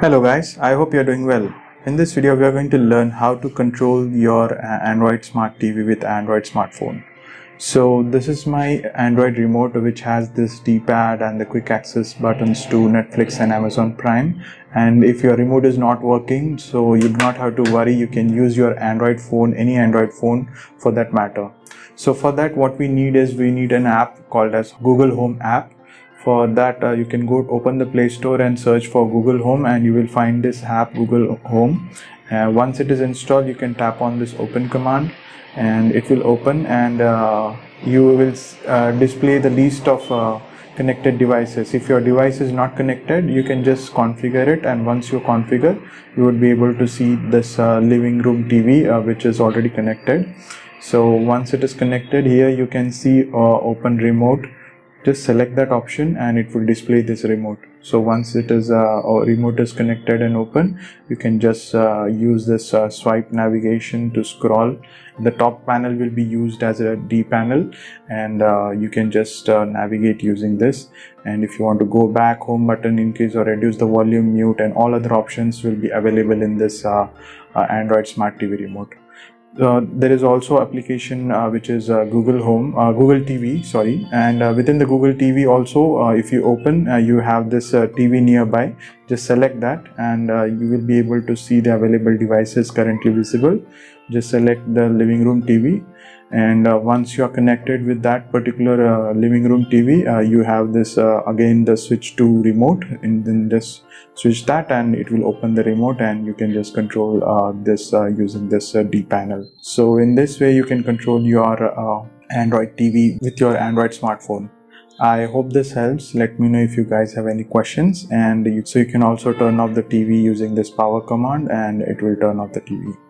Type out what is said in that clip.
Hello guys, I hope you are doing well. In this video we are going to learn how to control your Android Smart TV with Android smartphone. So this is my Android remote which has this D-pad and the quick access buttons to Netflix and Amazon Prime, and if your remote is not working, so you do not have to worry, you can use your Android phone, any Android phone for that matter. So for that what we need is we need an app called as Google Home app. For that you can go open the Play Store and search for Google Home and you will find this app Google Home. Once it is installed you can tap on this open command and it will open, and you will display the list of connected devices. If your device is not connected you can just configure it, and once you configure you would be able to see this living room TV which is already connected. So once it is connected, here you can see open remote. Just select that option and it will display this remote. So once it is remote is connected and open, you can just use this swipe navigation to scroll. The top panel will be used as a D panel, and you can just navigate using this. And if you want to go back, home button, increase or reduce the volume, mute, and all other options will be available in this Android Smart TV remote. There is also application which is Google TV, and within the Google TV also if you open you have this TV nearby. Just select that and you will be able to see the available devices currently visible. Just select the living room TV, and once you are connected with that particular living room TV, you have this again the switch to remote, and then just switch that and it will open the remote, and you can just control this using this D panel. So in this way you can control your Android TV with your Android smartphone. I hope this helps. Let me know if you guys have any questions, and so you can also turn off the TV using this power command and it will turn off the TV.